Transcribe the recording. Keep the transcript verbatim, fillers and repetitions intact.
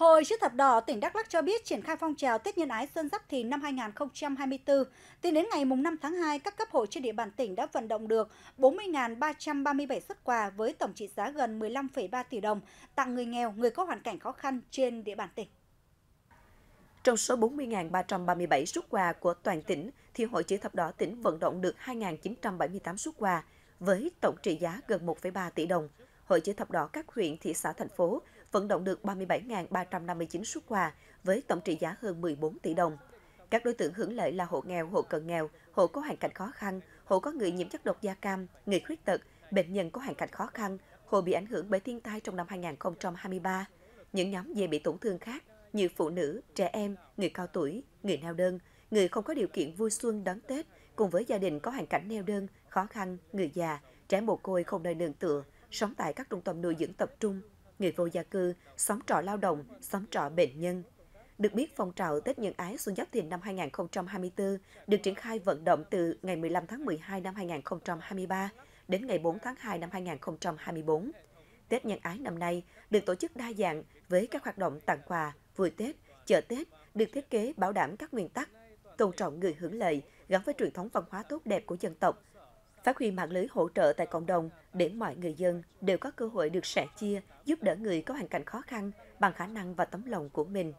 Hội Chữ Thập Đỏ tỉnh Đắk Lắk cho biết triển khai phong trào Tết Nhân Ái Xuân Giáp Thìn năm hai nghìn không trăm hai mươi tư. Tính đến ngày năm tháng hai, các cấp hội trên địa bàn tỉnh đã vận động được bốn mươi nghìn ba trăm ba mươi bảy suất quà với tổng trị giá gần mười lăm phẩy ba tỷ đồng tặng người nghèo, người có hoàn cảnh khó khăn trên địa bàn tỉnh. Trong số bốn mươi nghìn ba trăm ba mươi bảy suất quà của toàn tỉnh, thì Hội Chữ Thập Đỏ tỉnh vận động được hai nghìn chín trăm bảy mươi tám suất quà với tổng trị giá gần một phẩy ba tỷ đồng. Hội Chữ Thập Đỏ các huyện, thị xã, thành phố vận động được ba mươi bảy nghìn ba trăm năm mươi chín suất quà với tổng trị giá hơn mười bốn tỷ đồng. Các đối tượng hưởng lợi là hộ nghèo, hộ cận nghèo, hộ có hoàn cảnh khó khăn, hộ có người nhiễm chất độc da cam, người khuyết tật, bệnh nhân có hoàn cảnh khó khăn, hộ bị ảnh hưởng bởi thiên tai trong năm hai nghìn không trăm hai mươi ba. Những nhóm dễ bị tổn thương khác như phụ nữ, trẻ em, người cao tuổi, người neo đơn, người không có điều kiện vui xuân đón Tết cùng với gia đình có hoàn cảnh neo đơn, khó khăn, người già, trẻ mồ côi không nơi nương tựa, sống tại các trung tâm nuôi dưỡng tập trung, người vô gia cư, xóm trọ lao động, xóm trọ bệnh nhân. Được biết, phong trào Tết Nhân Ái Xuân Giáp Thìn năm hai nghìn không trăm hai mươi tư được triển khai vận động từ ngày mười lăm tháng mười hai năm hai nghìn không trăm hai mươi ba đến ngày bốn tháng hai năm hai nghìn không trăm hai mươi tư. Tết Nhân Ái năm nay được tổ chức đa dạng với các hoạt động tặng quà, vui Tết, chợ Tết được thiết kế bảo đảm các nguyên tắc tôn trọng người hưởng lợi gắn với truyền thống văn hóa tốt đẹp của dân tộc, phát huy mạng lưới hỗ trợ tại cộng đồng để mọi người dân đều có cơ hội được sẻ chia, giúp đỡ người có hoàn cảnh khó khăn bằng khả năng và tấm lòng của mình.